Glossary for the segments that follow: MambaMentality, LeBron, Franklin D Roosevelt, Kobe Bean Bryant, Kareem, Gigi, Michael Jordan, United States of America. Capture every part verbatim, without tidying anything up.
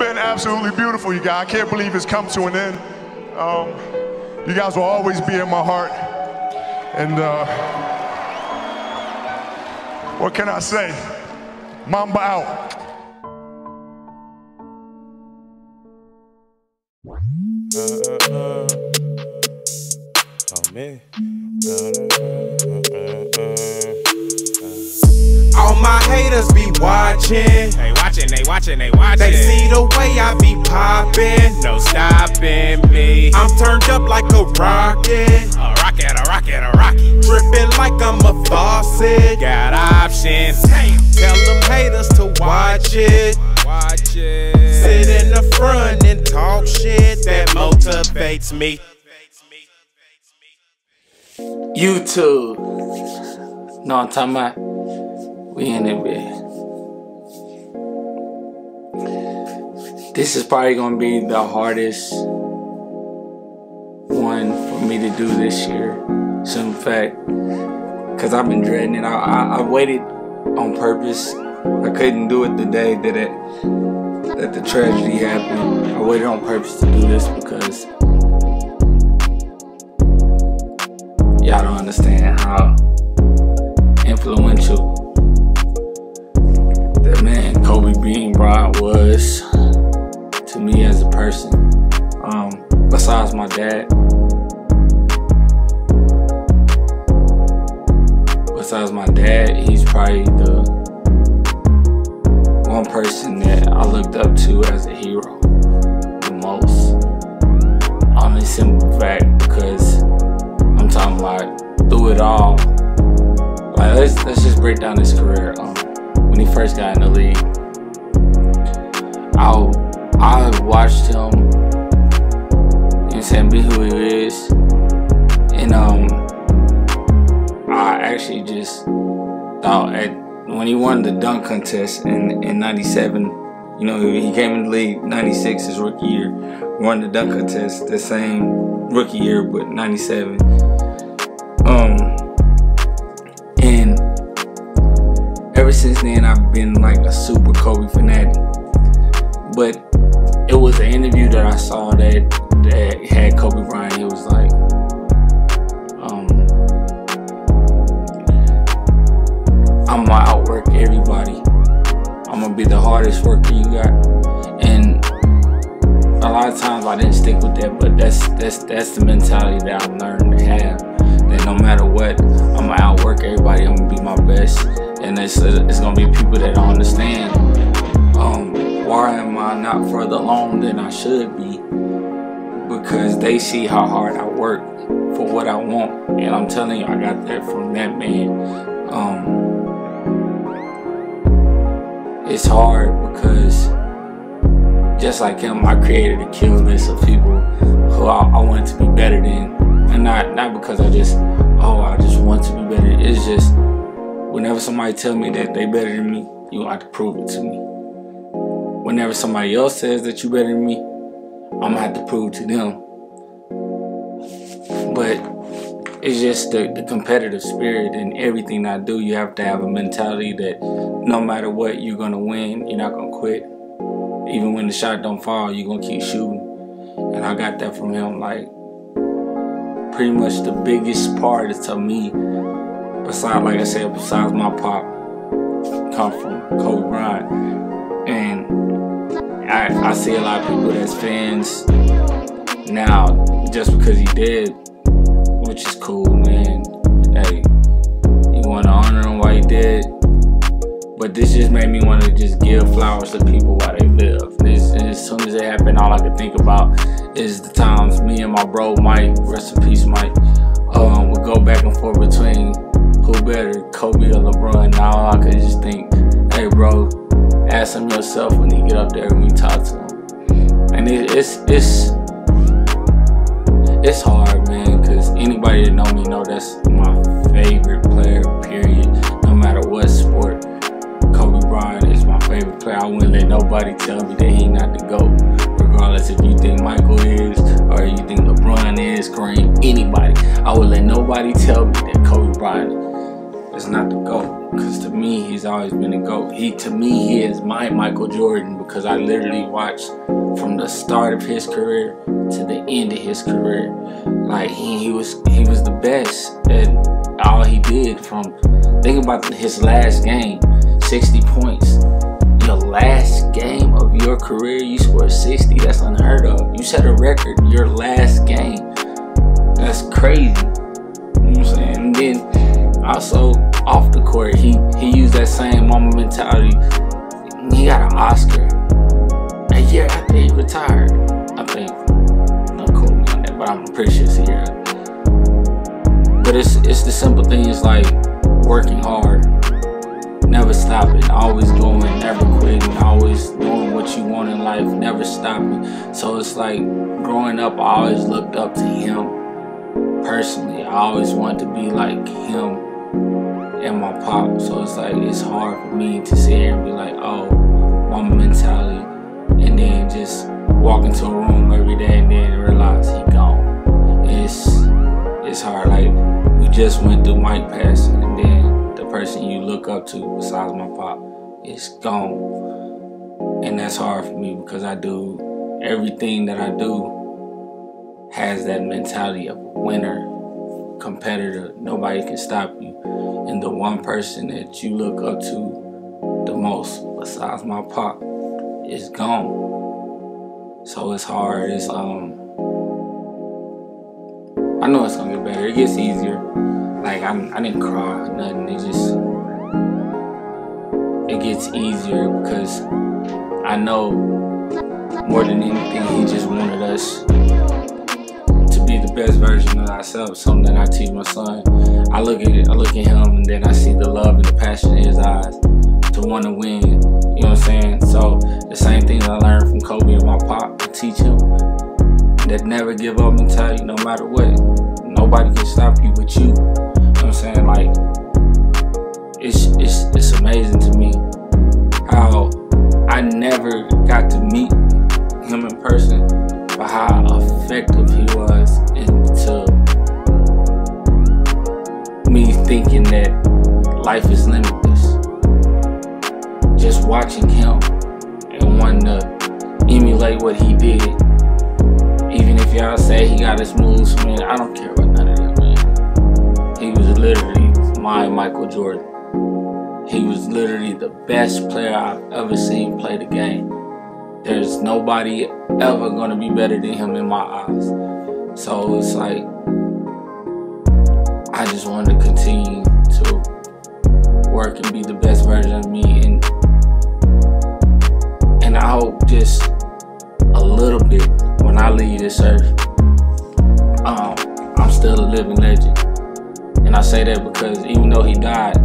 It's been absolutely beautiful, you guys. I can't believe it's come to an end. Um, you guys will always be in my heart. And uh, what can I say? Mamba out. Uh, uh, uh. Oh, man. Uh, uh, uh, uh. All my haters be watching. They watching, they watching, they watching. They see the way I be popping. No stopping me. I'm turned up like a rocket. A rocket, a rocket, a rocket. Dripping like I'm a faucet. Got options. Damn. Tell them haters to watch it. Watch it. Sit in the front and talk shit that motivates me. YouTube. No, I'm talking about we in it, man. This is probably gonna be the hardest one for me to do this year. So in fact, cause I've been dreading it. I, I, I waited on purpose. I couldn't do it the day that it that the tragedy happened. I waited on purpose to do this because y'all don't understand how influential that man Kobe Bean Bryant was to me as a person. Um, besides my dad, besides my dad, he's probably the one person that I looked up to as a hero the most, on the simple fact because I'm talking like through it all. Like let's let's just break down his career. Um, when he first got in the league, I I watched him, you know what I'm saying, be who he is, and um I actually just thought at. When he won the dunk contest in, in ninety-seven, you know, he came in the league ninety-six, his rookie year, won the dunk contest the same rookie year, but ninety-seven. Um, and ever since then, I've been like a super Kobe fanatic. But it was an interview that I saw that, that had Kobe Bryant. It was like, I'ma outwork everybody. I'ma be the hardest worker you got. And a lot of times I didn't stick with that, but that's that's that's the mentality that I've learned to have. That no matter what, I'ma outwork everybody. I'm gonna be my best. And it's it's gonna be people that don't understand. Um, why am I not further along than I should be? Because they see how hard I work for what I want. And I'm telling you, I got that from that man. Um. It's hard because, just like him, I created a kill list of people who I, I wanted to be better than. And not, not because I just, oh, I just want to be better. It's just, whenever somebody tells me that they better than me, you have to prove it to me. Whenever somebody else says that you better than me, I'm gonna have to prove it to them. But it's just the, the competitive spirit in everything I do. You have to have a mentality that no matter what, you're gonna win. You're not gonna quit. Even when the shot don't fall, you're gonna keep shooting. And I got that from him. Like, pretty much the biggest part to me, besides, like I said, besides my pop, come from Kobe Bryant. And I, I see a lot of people that's fans now just because he did. Which is cool, man. Hey, you want to honor him while he did, but this just made me want to just give flowers to people while they live. This, as soon as it happened, all I could think about is the times me and my bro Mike, rest in peace, Mike, um, would go back and forth between who better, Kobe or LeBron. Now I could just think, hey, bro, ask him yourself when you get up there and we talk to him. And it, it's it's it's hard, man. Anybody that know me know that's my favorite player, period. No matter what sport, Kobe Bryant is my favorite player. I wouldn't let nobody tell me that he not the GOAT. Regardless if you think Michael is, or you think LeBron is, Kareem, anybody. I would let nobody tell me that Kobe Bryant is not the GOAT, because to me he's always been a GOAT. He, to me, he is my Michael Jordan, because I literally watched from the start of his career to the end of his career. Like he, he was he was the best at all he did. From think about his last game, sixty points. The last game of your career you scored sixty. That's unheard of. You set a record your last game. That's crazy. You know what I'm saying? And then also off the court, he he used that same mama mentality. He got an Oscar a year after he retired, I think. Don't quote me on that, but I'm pretty sure it's a year after. But it's it's the simple things like working hard, never stopping, always doing, never quitting, always doing what you want in life, never stopping. So it's like growing up, I always looked up to him. Personally, I always wanted to be like him and my pop, so it's like it's hard for me to sit here and be like, oh, mama mentality, and then just walk into a room every day and then realize he gone. It's it's hard. Like we just went through Mike passing, and then the person you look up to besides my pop is gone, and that's hard for me because I do everything that I do. Has that mentality of winner, competitor, nobody can stop you. And the one person that you look up to the most, besides my pop, is gone. So it's hard. It's um, I know it's gonna get better. It gets easier. Like I, I didn't cry or nothing. It just, it gets easier because I know more than anything, he just wanted us. Best version of ourselves, something that I teach my son. I look at it, I look at him, and then I see the love and the passion in his eyes to want to win. You know what I'm saying? So the same things I learned from Kobe and my pop, I teach him that never give up mentality, no matter what. Nobody can stop you but you. You know what I'm saying? Like it's it's it's amazing to me how I never got to meet him in person, but how effective he was. Me thinking that life is limitless. Just watching him and wanting to emulate what he did. Even if y'all say he got his moves, man, I don't care about none of that, man. He was literally my Michael Jordan. He was literally the best player I've ever seen play the game. There's nobody ever gonna be better than him in my eyes. So it's like, I just want to continue to work and be the best version of me, and and I hope just a little bit when I leave this earth, um, I'm still a living legend. And I say that because even though he died,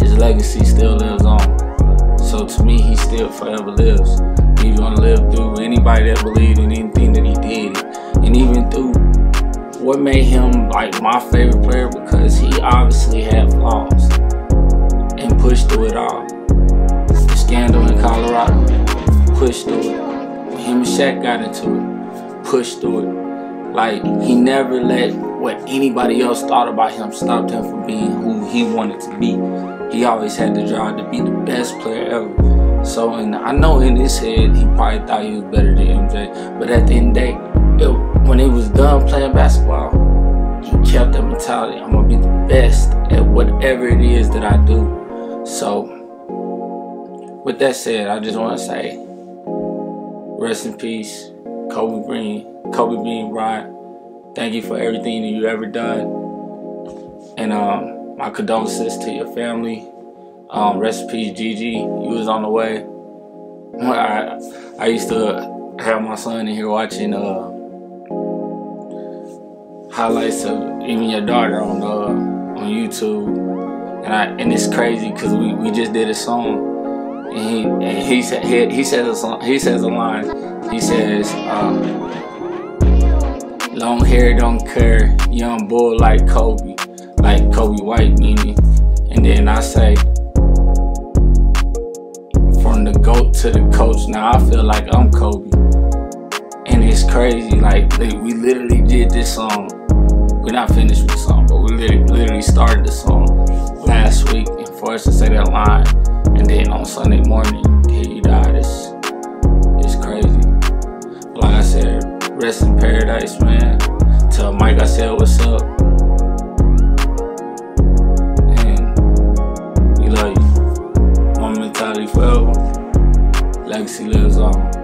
his legacy still lives on. So to me, he still forever lives. He's gonna live through anybody that believed in anything that he did, and even through. What made him like my favorite player, because he obviously had flaws and pushed through it all. The scandal in Colorado, pushed through it. When him and Shaq got into it, pushed through it. Like he never let what anybody else thought about him stop him from being who he wanted to be. He always had the drive to be the best player ever. So, and I know in his head he probably thought he was better than M J, but at the end of the day, It, when he was done playing basketball, he kept that mentality. I'm gonna be the best at whatever it is that I do. So, with that said, I just want to say, rest in peace, Kobe Bean, Kobe Bean Bryant. Thank you for everything that you ever done, and um, my condolences to your family. Um, rest in peace, Gigi. You was on the way. I I used to have my son in here watching. Uh, highlights of even your daughter on uh, on YouTube, and I and it's crazy because we, we just did a song, and he and he said he, he says a song, he says a line, he says um, long hair don't care, young bull like Kobe, like Kobe White meaning, and then I say from the GOAT to the coach, now I feel like I'm Kobe, and it's crazy like, like we literally did this song. We're not finished with the song, but we literally, literally started the song last week. And for us to say that line, and then on Sunday morning, here you died, it's, it's crazy. Like I said, rest in paradise, man. Tell Mike I said what's up. And we love you. One mentality forever. Legacy lives on.